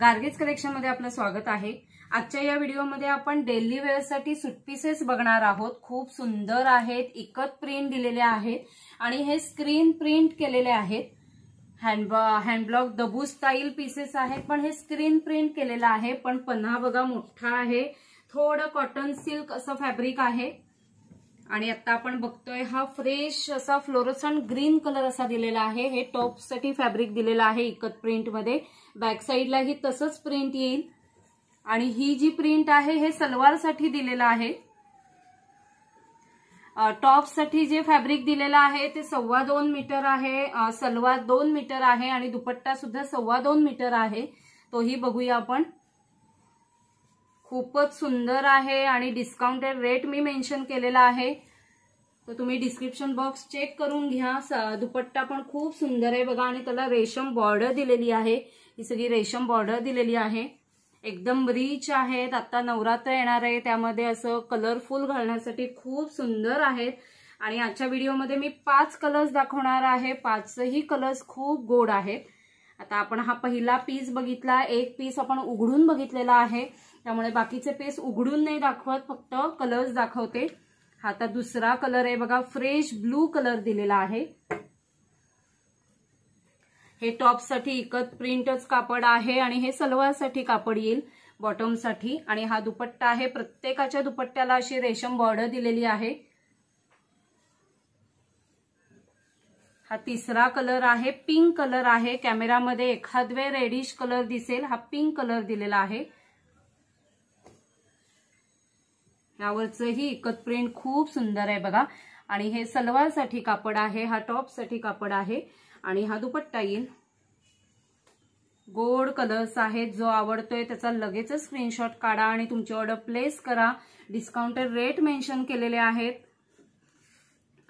Gargis collection मध्ये आपलं स्वागत आहे। आजच्या या व्हिडिओमध्ये आपण डेली वेअर साठी सूट पीसेस बघणार आहोत। खूप सुंदर आहेत, इकत प्रिंट दिलेले आहेत आणि हे स्क्रीन प्रिंट केलेले आहेत। हँडब्लॉक दबू स्टाईल पीसेस आहेत, पण हे स्क्रीन प्रिंट केलेला आहे। पण पन्हा बघा मोठा आहे, थोडं कॉटन सिल्क असं फॅब्रिक आहे। आणि आता आपण बघतोय हा फ्रेश असा फ्लोरोसेंट ग्रीन कलर असा दिलेला आहे। हे टॉप साठी फॅब्रिक दिलेला आहे इकत प्रिंट मध्ये। बॅक साइडला ही तसंच प्रिंट येईल आणि ही जी प्रिंट आहे हे सलवार साठी दिलेला आहे। टॉप साठी जे फॅब्रिक दिलेला आहे ते 2.25 मीटर आहे, सलवार 2 मीटर आहे आणि दुपट्टा सुद्धा 2.25 मीटर आहे। तोही बघूया आपण, खूपच सुंदर आहे आणि डिस्काउंटेड रेट मी मेंशन केलेला आहे, तर तुम्ही डिस्क्रिप्शन बॉक्स चेक करून घ्या। दुपट्टा पण खूप सुंदर आहे बघा आणि त्याला रेशम बॉर्डर दिलेली आहे। ही सगळी रेशम बॉर्डर दिलेली आहे, एकदम रिच आहेत। आता नवरात्र येणार आहे, त्यामध्ये असं कलरफुल घालण्यासाठी खूप सुंदर आहेत। आणि आजच्या व्हिडिओमध्ये मी 5 कलर्स दाखवणार आहे, 5ही कलर्स खूप गोड आहेत। आता आपण हा पहिला पीस बघितला, एक पीस आपण उघडून बघितलेला आहे, त्यामुळे बाकीचे पीस उघडून नाही दाखवत, फक्त कलर्स दाखवते। हा आता दुसरा कलर आहे बघा, फ्रेश ब्लू कलर दिलेला आहे। हे टॉप साठी इकत प्रिंटच कापड आहे आणि हे सलवार साठी कापड येईल बॉटम साठी। आणि हा दुपट्टा आहे, प्रत्येकाच्या दुपट्ट्याला अशी रेशम बॉर्डर दिलेली आहे। हा तिसरा कलर आहे, पिंक कलर आहे। कॅमेरामध्ये एखादवे रेडिश कलर दिसेल, हा पिंक कलर दिलेला आहे। यावरचं ही इकत प्रिंट खूप सुंदर आहे बघा आणि हे सलवार साठी कापड आहे, हा टॉप साठी कापड आहे आणि हा दुपट्टा येईल। गोड कलर्स आहेत, जो आवडतोय त्याचा लगेच स्क्रीनशॉट काढा आणि तुमची ऑर्डर प्लेस करा। डिस्काउंटेड रेट मेंशन केलेले आहेत।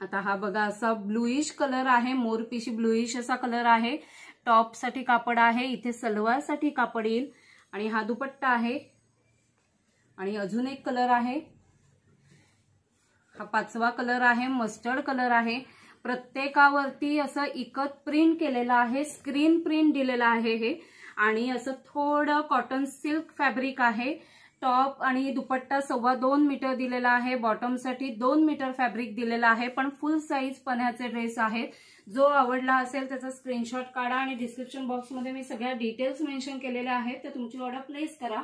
आता हा बघा असा ब्लूइश कलर आहे, मोरपिशी ब्लूइश असा कलर आहे। टॉप साठी कापड आहे, इथे सलवार साठी कापड येईल आणि हा दुपट्टा आहे। आणि अजून एक कलर आहे, हा 5वा कलर आहे, मस्टर्ड कलर आहे। प्रत्येकावरती असं इकत प्रिंट केलेला आहे, स्क्रीन प्रिंट दिलेला आहे हे। आणि असं थोडं कॉटन सिल्क फॅब्रिक आहे। टॉप आणि दुपट्टा 2.25 मीटर दिलेला आहे, बॉटमसाठी 2 मीटर फॅब्रिक दिलेला आहे। पण फुल साईज पन्ह्याचे ड्रेस आहेत, जो आवडला असेल त्याचा स्क्रीनशॉट काढा आणि डिस्क्रिप्शन बॉक्समध्ये मी सगळ्या डिटेल्स मेन्शन केलेल्या आहेत, तर तुमची ऑर्डर प्लेस करा।